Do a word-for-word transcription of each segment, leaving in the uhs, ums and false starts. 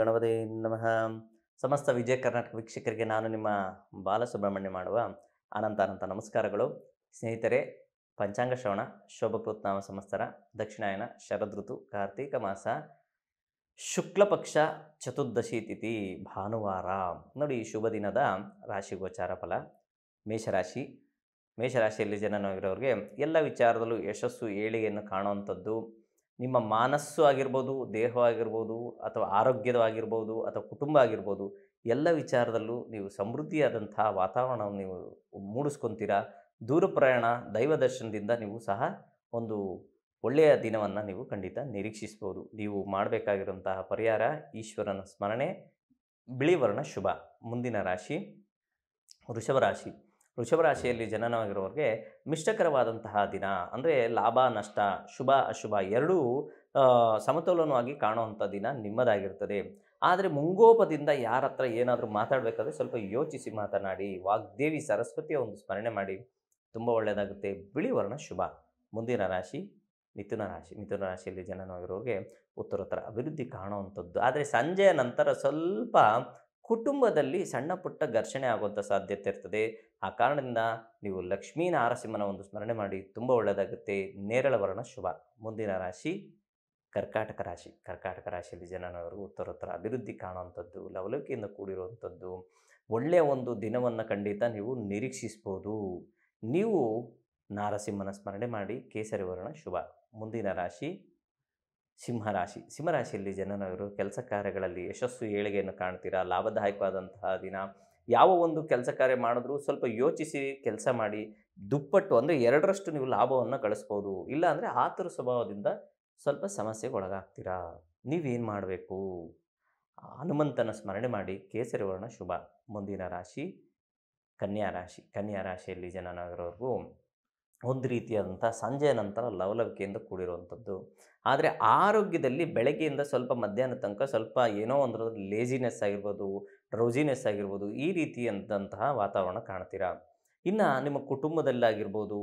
ಗಣಪತಿ ನಮಃ. ಸಮಸ್ತ ವಿಜಯ ಕರ್ನಾಟಕ ವೀಕ್ಷಕರಿಗೆ ನಾನು ನಿಮ್ಮ ಬಾಲಸುಬ್ರಹ್ಮಣ್ಯ ಮಾಡುವ ಅನಂತ ಅನಂತ ನಮಸ್ಕಾರಗಳು. ಸ್ನೇಹಿತರೆ, ಪಂಚಾಂಗ ಶ್ರವಣ ಶೋಭಕೃತ್ನಾಮ ಸಂವತ್ಸರ ದಕ್ಷಿಣಾಯನ ಶರದ್ ಋತು ಕಾರ್ತೀಕ ಮಾಸ ಶುಕ್ಲಪಕ್ಷ ಚತುರ್ದಶಿ ತಿಥಿ ಭಾನುವಾರ. ನೋಡಿ, ಶುಭ ದಿನದ ರಾಶಿ ಗೋಚಾರ ಫಲ. ಮೇಷರಾಶಿ. ಮೇಷರಾಶಿಯಲ್ಲಿ ಜನನಾಗಿರೋರಿಗೆ ಎಲ್ಲ ವಿಚಾರದಲ್ಲೂ ಯಶಸ್ಸು ಏಳಿಗೆಯನ್ನು ಕಾಣುವಂಥದ್ದು. ನಿಮ್ಮ ಮನಸ್ಸು ಆಗಿರ್ಬೋದು, ದೇಹವಾಗಿರ್ಬೋದು, ಅಥವಾ ಆರೋಗ್ಯವಾಗಿರ್ಬೋದು, ಅಥವಾ ಕುಟುಂಬ ಆಗಿರ್ಬೋದು, ಎಲ್ಲ ವಿಚಾರದಲ್ಲೂ ನೀವು ಸಮೃದ್ಧಿಯಾದಂಥ ವಾತಾವರಣವನ್ನು ನೀವು ಮೂಡಿಸ್ಕೊತೀರಾ. ದೂರ ಪ್ರಯಾಣ, ದೈವ ದರ್ಶನದಿಂದ ನೀವು ಸಹ ಒಂದು ಒಳ್ಳೆಯ ದಿನವನ್ನು ನೀವು ಖಂಡಿತ ನಿರೀಕ್ಷಿಸ್ಬೋದು. ನೀವು ಮಾಡಬೇಕಾಗಿರುವಂತಹ ಪರಿಹಾರ ಈಶ್ವರನ ಸ್ಮರಣೆ. ಬಿಳಿ ವರ್ಣ ಶುಭ. ಮುಂದಿನ ರಾಶಿ ವೃಷಭ ರಾಶಿ. ವೃಷಭ ರಾಶಿಯಲ್ಲಿ ಜನನವಾಗಿರೋರಿಗೆ ಮಿಷ್ಟಕರವಾದಂತಹ ದಿನ. ಅಂದರೆ ಲಾಭ ನಷ್ಟ, ಶುಭ ಅಶುಭ ಎರಡೂ ಸಮತೋಲನವಾಗಿ ಕಾಣುವಂಥ ದಿನ ನಿಮ್ಮದಾಗಿರ್ತದೆ. ಆದರೆ ಮುಂಗೋಪದಿಂದ ಯಾರ ಹತ್ರ ಏನಾದರೂ ಮಾತಾಡಬೇಕಾದ್ರೆ ಸ್ವಲ್ಪ ಯೋಚಿಸಿ ಮಾತನಾಡಿ. ವಾಗ್ದೇವಿ ಸರಸ್ವತಿಯ ಒಂದು ಸ್ಮರಣೆ ಮಾಡಿ, ತುಂಬ ಒಳ್ಳೆಯದಾಗುತ್ತೆ. ಬಿಳಿ ವರ್ಣ ಶುಭ. ಮುಂದಿನ ರಾಶಿ ಮಿಥುನ ರಾಶಿ. ಮಿಥುನ ರಾಶಿಯಲ್ಲಿ ಜನನವಾಗಿರೋರಿಗೆ ಉತ್ತರೋತ್ತರ ಅಭಿವೃದ್ಧಿ ಕಾಣುವಂಥದ್ದು. ಆದರೆ ಸಂಜೆಯ ನಂತರ ಸ್ವಲ್ಪ ಕುಟುಂಬದಲ್ಲಿ ಸಣ್ಣ ಪುಟ್ಟ ಘರ್ಷಣೆ ಆಗುವಂಥ ಸಾಧ್ಯತೆ ಇರ್ತದೆ. ಆ ಕಾರಣದಿಂದ ನೀವು ಲಕ್ಷ್ಮೀ ನಾರಸಿಂಹನ ಒಂದು ಸ್ಮರಣೆ ಮಾಡಿ, ತುಂಬ ಒಳ್ಳೆಯದಾಗುತ್ತೆ. ನೇರಳ ವರ್ಣ ಶುಭ. ಮುಂದಿನ ರಾಶಿ ಕರ್ಕಾಟಕ ರಾಶಿ. ಕರ್ಕಾಟಕ ರಾಶಿಯಲ್ಲಿ ಜನನವರು ಉತ್ತರೋತ್ತರ ಅಭಿವೃದ್ಧಿ ಕಾಣುವಂಥದ್ದು, ಲವಲವಿಕೆಯಿಂದ ಕೂಡಿರುವಂಥದ್ದು, ಒಳ್ಳೆಯ ಒಂದು ದಿನವನ್ನು ಖಂಡಿತ ನೀವು ನಿರೀಕ್ಷಿಸ್ಬೋದು. ನೀವು ನಾರಸಿಂಹನ ಸ್ಮರಣೆ ಮಾಡಿ. ಕೇಸರಿ ವರ್ಣ ಶುಭ. ಮುಂದಿನ ರಾಶಿ ಸಿಂಹರಾಶಿ. ಸಿಂಹರಾಶಿಯಲ್ಲಿ ಜನನವರು ಕೆಲಸ ಕಾರ್ಯಗಳಲ್ಲಿ ಯಶಸ್ಸು ಏಳಿಗೆಯನ್ನು ಕಾಣ್ತೀರಾ. ಲಾಭದಾಯಕವಾದಂತಹ ದಿನ. ಯಾವ ಒಂದು ಕೆಲಸ ಕಾರ್ಯ ಮಾಡಿದ್ರೂ ಸ್ವಲ್ಪ ಯೋಚಿಸಿ ಕೆಲಸ ಮಾಡಿ. ದುಪ್ಪಟ್ಟು ಅಂದರೆ ಎರಡರಷ್ಟು ನೀವು ಲಾಭವನ್ನು ಗಳಿಸ್ಬೋದು. ಇಲ್ಲ ಅಂದರೆ ಆತುರ ಸ್ವಭಾವದಿಂದ ಸ್ವಲ್ಪ ಸಮಸ್ಯೆಗೆ ಒಳಗಾಗ್ತೀರಾ. ನೀವೇನು ಮಾಡಬೇಕು? ಹನುಮಂತನ ಸ್ಮರಣೆ ಮಾಡಿ. ಕೇಸರಿ ವರ್ಣ ಶುಭ. ಮುಂದಿನ ರಾಶಿ ಕನ್ಯಾ ರಾಶಿ. ಕನ್ಯಾ ರಾಶಿಯಲ್ಲಿ ಜನನವರವರೆಗೂ ಒಂದು ರೀತಿಯಾದಂಥ ಸಂಜೆಯ ನಂತರ ಲವಲವಿಕೆಯಿಂದ ಕೂಡಿರುವಂಥದ್ದು. ಆದರೆ ಆರೋಗ್ಯದಲ್ಲಿ ಬೆಳಗ್ಗೆಯಿಂದ ಸ್ವಲ್ಪ ಮಧ್ಯಾಹ್ನ ತನಕ ಸ್ವಲ್ಪ ಏನೋ ಒಂದರ ಲೇಜಿನೆಸ್ ಆಗಿರ್ಬೋದು, ರೌಸಿನೆಸ್ ಆಗಿರ್ಬೋದು, ಈ ರೀತಿಯಾದಂತಹ ವಾತಾವರಣ ಕಾಣ್ತೀರಾ. ಇನ್ನು ನಿಮ್ಮ ಕುಟುಂಬದಲ್ಲಾಗಿರ್ಬೋದು,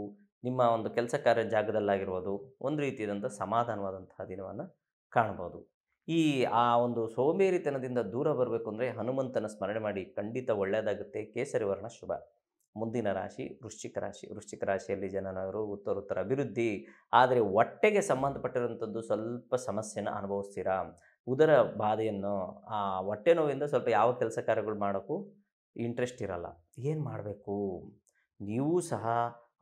ನಿಮ್ಮ ಒಂದು ಕೆಲಸ ಕಾರ್ಯ ಜಾಗದಲ್ಲಾಗಿರ್ಬೋದು, ಒಂದು ರೀತಿಯಾದಂಥ ಸಮಾಧಾನವಾದಂತಹ ದಿನವನ್ನು ಕಾಣ್ಬೋದು. ಈ ಆ ಒಂದು ಸೋಮೇರಿತನದಿಂದ ದೂರ ಬರಬೇಕು ಅಂದರೆ ಹನುಮಂತನ ಸ್ಮರಣೆ ಮಾಡಿ, ಖಂಡಿತ ಒಳ್ಳೆಯದಾಗುತ್ತೆ. ಕೇಸರಿ ವರ್ಣ ಶುಭ. ಮುಂದಿನ ರಾಶಿ ವೃಶ್ಚಿಕ ರಾಶಿ. ವೃಶ್ಚಿಕ ರಾಶಿಯಲ್ಲಿ ಜನನವರು ಉತ್ತರೋತ್ತರ ಅಭಿವೃದ್ಧಿ. ಆದರೆ ಹೊಟ್ಟೆಗೆ ಸಂಬಂಧಪಟ್ಟಿರುವಂಥದ್ದು ಸ್ವಲ್ಪ ಸಮಸ್ಯೆಯನ್ನು ಅನುಭವಿಸ್ತೀರಾ. ಉದರ ಬಾಧೆಯನ್ನು, ಆ ಹೊಟ್ಟೆ ನೋವಿಂದ ಸ್ವಲ್ಪ ಯಾವ ಕೆಲಸ ಕಾರ್ಯಗಳು ಮಾಡೋಕ್ಕೂ ಇಂಟ್ರೆಸ್ಟ್ ಇರಲ್ಲ. ಏನು ಮಾಡಬೇಕು? ನೀವು ಸಹ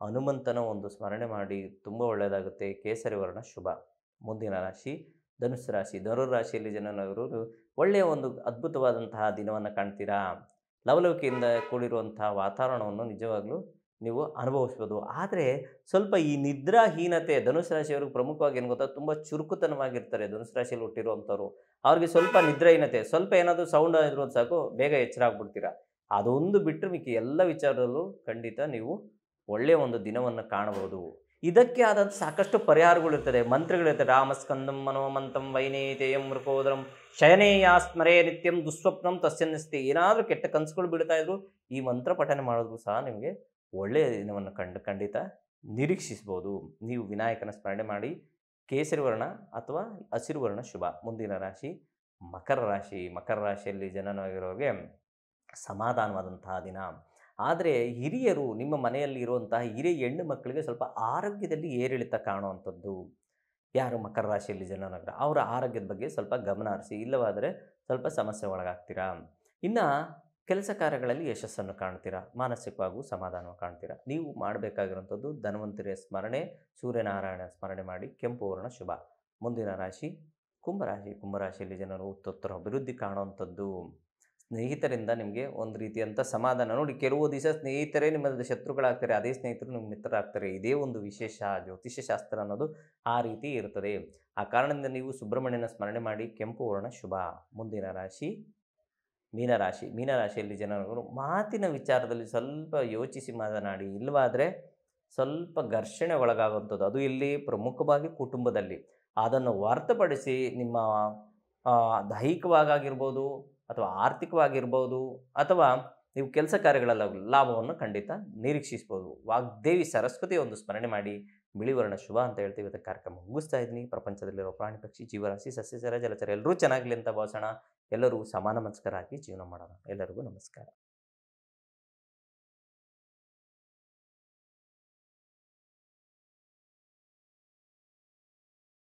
ಹನುಮಂತನ ಒಂದು ಸ್ಮರಣೆ ಮಾಡಿ, ತುಂಬ ಒಳ್ಳೆಯದಾಗುತ್ತೆ. ಕೇಸರಿ ವರ್ಣ ಶುಭ. ಮುಂದಿನ ರಾಶಿ ಧನುಸ್ಸು ರಾಶಿ. ಧನುರ್ ರಾಶಿಯಲ್ಲಿ ಜನನವರು ಒಳ್ಳೆಯ ಒಂದು ಅದ್ಭುತವಾದಂತಹ ದಿನವನ್ನು ಕಾಣ್ತೀರಾ. ಲವಲವಿಕೆಯಿಂದ ಕೂಡಿರುವಂಥ ವಾತಾವರಣವನ್ನು ನಿಜವಾಗ್ಲೂ ನೀವು ಅನುಭವಿಸ್ಬೋದು. ಆದರೆ ಸ್ವಲ್ಪ ಈ ನಿದ್ರಾಹೀನತೆ ಧನುಸು ರಾಶಿಯವ್ರಿಗೆ ಪ್ರಮುಖವಾಗಿ ಏನು ಗೊತ್ತಾ, ತುಂಬ ಚುರುಕುತನವಾಗಿರ್ತಾರೆ. ಧನುಸು ರಾಶಿಯಲ್ಲಿ ಹುಟ್ಟಿರುವಂಥವ್ರು, ಅವ್ರಿಗೆ ಸ್ವಲ್ಪ ನಿದ್ರಾಹೀನತೆ, ಸ್ವಲ್ಪ ಏನಾದರೂ ಸೌಂಡ್ ಆಗಿರೋದು ಸಾಕು, ಬೇಗ ಎಚ್ಚರಾಗ್ಬಿಡ್ತೀರಾ. ಅದೊಂದು ಬಿಟ್ಟರೆ ಮಿಕ್ಕಿ ಎಲ್ಲ ವಿಚಾರದಲ್ಲೂ ಖಂಡಿತ ನೀವು ಒಳ್ಳೆಯ ಒಂದು ದಿನವನ್ನು ಕಾಣಬಹುದು. ಇದಕ್ಕೆ ಆದಂಥ ಸಾಕಷ್ಟು ಪರಿಹಾರಗಳಿರ್ತದೆ, ಮಂತ್ರಗಳಿರ್ತದೆ. ರಾಮಸ್ಕಂದಂ ಮನೋಮಂತಂ ವೈನೇತೇಯಂ ಮೃಕೋದರಂ ಶಯನೇಯ ಸ್ಮರೇ ನಿತ್ಯಂ ದುಸ್ವಪ್ನಂ ತಸ್ಯನ್ನಿಸ್ತಿ. ಏನಾದರೂ ಕೆಟ್ಟ ಕನಸುಗಳು ಬಿಡ್ತಾ ಇದ್ರು ಈ ಮಂತ್ರ ಪಠನೆ ಮಾಡೋದು ಸಹ ನಿಮಗೆ ಒಳ್ಳೆಯ ದಿನವನ್ನು ಕಂಡು ಖಂಡಿತ ನಿರೀಕ್ಷಿಸ್ಬೋದು. ನೀವು ವಿನಾಯಕನ ಸ್ಮರಣೆ ಮಾಡಿ. ಕೇಸರಿ ವರ್ಣ ಅಥವಾ ಹಸಿರು ವರ್ಣ ಶುಭ. ಮುಂದಿನ ರಾಶಿ ಮಕರ ರಾಶಿ. ಮಕರ ರಾಶಿಯಲ್ಲಿ ಜನನವಾಗಿರೋರಿಗೆ ಸಮಾಧಾನವಾದಂತಹ ದಿನ. ಆದರೆ ಹಿರಿಯರು, ನಿಮ್ಮ ಮನೆಯಲ್ಲಿ ಇರುವಂತಹ ಹಿರಿಯ ಹೆಣ್ಣು ಮಕ್ಕಳಿಗೆ ಸ್ವಲ್ಪ ಆರೋಗ್ಯದಲ್ಲಿ ಏರಿಳಿತ ಕಾಣುವಂಥದ್ದು. ಯಾರು ಮಕರ ರಾಶಿಯಲ್ಲಿ ಜನನಾಗ್ರ ಅವರ ಆರೋಗ್ಯದ ಬಗ್ಗೆ ಸ್ವಲ್ಪ ಗಮನ ಹರಿಸಿ. ಇಲ್ಲವಾದರೆ ಸ್ವಲ್ಪ ಸಮಸ್ಯೆ ಒಳಗಾಗ್ತೀರಾ. ಇನ್ನು ಕೆಲಸ ಕಾರ್ಯಗಳಲ್ಲಿ ಯಶಸ್ಸನ್ನು ಕಾಣ್ತೀರಾ, ಮಾನಸಿಕವಾಗೂ ಸಮಾಧಾನವಾಗಿ ಕಾಣ್ತೀರಾ. ನೀವು ಮಾಡಬೇಕಾಗಿರುವಂಥದ್ದು ಧನ್ವಂತರಿಯ ಸ್ಮರಣೆ, ಸೂರ್ಯನಾರಾಯಣ ಸ್ಮರಣೆ ಮಾಡಿ. ಕೆಂಪು ವರ್ಣ ಶುಭ. ಮುಂದಿನ ರಾಶಿ ಕುಂಭರಾಶಿ. ಕುಂಭರಾಶಿಯಲ್ಲಿ ಜನರು ಉತ್ತೋತ್ತರ ಅಭಿವೃದ್ಧಿ ಕಾಣುವಂಥದ್ದು. ಸ್ನೇಹಿತರಿಂದ ನಿಮಗೆ ಒಂದು ರೀತಿಯಂಥ ಸಮಾಧಾನ. ನೋಡಿ, ಕೆಲವು ದಿವಸ ಸ್ನೇಹಿತರೇ ನಿಮ್ಮ ಶತ್ರುಗಳಾಗ್ತಾರೆ, ಅದೇ ಸ್ನೇಹಿತರು ನಿಮ್ಮ ಮಿತ್ರರಾಗ್ತಾರೆ. ಇದೇ ಒಂದು ವಿಶೇಷ ಜ್ಯೋತಿಷ್ಯ ಶಾಸ್ತ್ರ ಅನ್ನೋದು ಆ ರೀತಿ ಇರ್ತದೆ. ಆ ಕಾರಣದಿಂದ ನೀವು ಸುಬ್ರಹ್ಮಣ್ಯನ ಸ್ಮರಣೆ ಮಾಡಿ. ಕೆಂಪು ವರ್ಣ ಶುಭ. ಮುಂದಿನ ರಾಶಿ ಮೀನರಾಶಿ. ಮೀನರಾಶಿಯಲ್ಲಿ ಜನರು ಮಾತಿನ ವಿಚಾರದಲ್ಲಿ ಸ್ವಲ್ಪ ಯೋಚಿಸಿ ಮಾತನಾಡಿ. ಇಲ್ಲವಾದರೆ ಸ್ವಲ್ಪ ಘರ್ಷಣೆ ಒಳಗಾಗುವಂಥದ್ದು. ಅದು ಇಲ್ಲಿ ಪ್ರಮುಖವಾಗಿ ಕುಟುಂಬದಲ್ಲಿ. ಅದನ್ನು ಹೊರತುಪಡಿಸಿ ನಿಮ್ಮ ದೈಹಿಕವಾಗಿರ್ಬೋದು, ಅಥವಾ ಆರ್ಥಿಕವಾಗಿರ್ಬೋದು, ಅಥವಾ ನೀವು ಕೆಲಸ ಕಾರ್ಯಗಳಲ್ಲಾಗಲಿ ಲಾಭವನ್ನು ಖಂಡಿತ ನಿರೀಕ್ಷಿಸಬಹುದು. ವಾಗ್ದೇವಿ ಸರಸ್ವತಿ ಒಂದು ಸ್ಮರಣೆ ಮಾಡಿ ಬಿಳಿವರ್ಣ ಶುಭ ಅಂತ ಹೇಳ್ತೀವಿ. ಇದಕ್ಕೆ ಕಾರ್ಯಕ್ರಮ ಮುಗಿಸ್ತಾ ಇದ್ದೀನಿ. ಪ್ರಪಂಚದಲ್ಲಿರೋ ಪ್ರಾಣಿ ಪಕ್ಷಿ ಜೀವರಾಶಿ ಸಸ್ಯಚರ ಜಲಚರ ಎಲ್ಲರೂ ಚೆನ್ನಾಗಲಿ ಅಂತ ಭಾವಿಸೋಣ. ಎಲ್ಲರೂ ಸಮಾನ ಮನಸ್ಕರಾಗಿ ಜೀವನ ಮಾಡೋಣ. ಎಲ್ಲರಿಗೂ ನಮಸ್ಕಾರ.